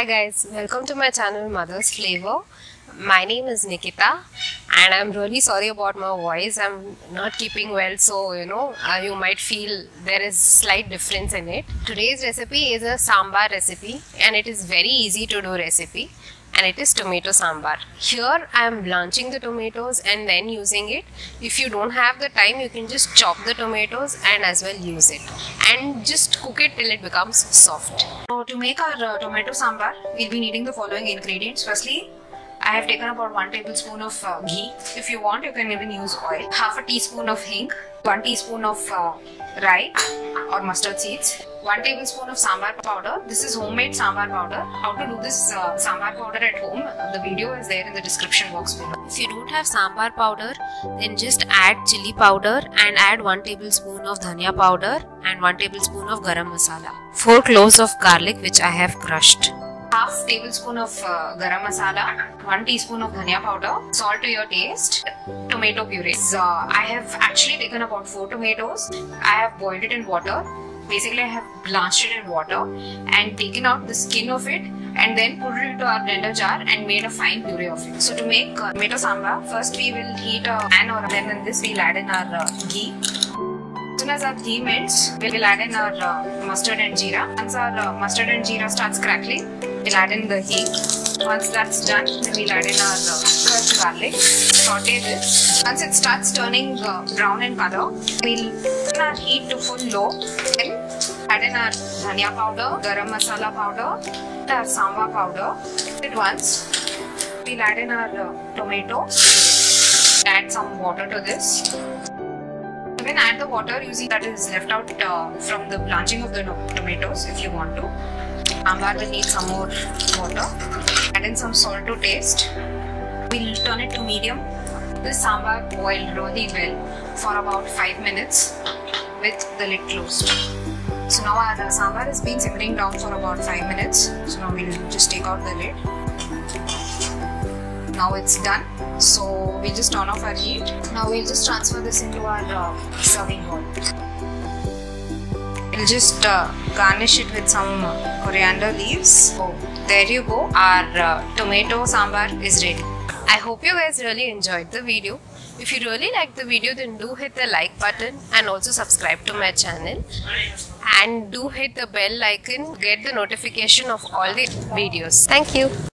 Hi guys, welcome to my channel Mother's Flavor. My name is Nikita and I'm really sorry about my voice. I'm not keeping well, so you might feel there is slight difference in it. Today's recipe is a sambar recipe and it is very easy to do recipe and it is tomato sambar. Here I am blanching the tomatoes and then using it. If you don't have the time, you can just chop the tomatoes and as well use it and just cook it till it becomes soft. So to make our tomato sambar, we'll be needing the following ingredients. Firstly, I have taken about 1 tablespoon of ghee. If you want, you can even use oil. Half a teaspoon of hing, 1 teaspoon of rye or mustard seeds, 1 tablespoon of sambar powder. This is homemade sambar powder. How to do this sambar powder at home, the video is there in the description box below. If you don't have sambar powder, then just add chili powder and add 1 tablespoon of dhaniya powder and 1 tablespoon of garam masala. 4 cloves of garlic which I have crushed. Half tablespoon of garam masala, 1 teaspoon of dhania powder, salt to your taste, tomato puree. I have actually taken about 4 tomatoes. I have boiled it in water. Basically, I have blanched it in water and taken out the skin of it and then put it into our blender jar and made a fine puree of it. So to make tomato sambar, first we will heat a pan, or then in this we'll add in our ghee. As soon as our ghee melts, we'll add in our mustard and jeera. Once our mustard and jeera starts crackling, we'll add in the hing. Once that's done, then we'll add in our crushed garlic. Saute this. Once it starts turning brown in color, we'll turn our heat to full low. Then add in our dhania powder, garam masala powder, and our sambar powder. It once. We'll add in our tomato. Add some water to this. You can add the water using that is left out from the blanching of the tomatoes if you want to. Sambar will need some more water. Add in some salt to taste. We'll turn it to medium. This sambar boiled really well for about 5 minutes with the lid closed. So now our sambar has been simmering down for about 5 minutes. So now we'll just take out the lid. Now it's done. So we'll just turn off our heat. Now we'll just transfer this into our serving bowl. We'll just garnish it with some coriander leaves. So there you go, our tomato sambar is ready. I hope you guys really enjoyed the video. If you really liked the video, then do hit the like button and also subscribe to my channel. And do hit the bell icon to get the notification of all the videos. Thank you.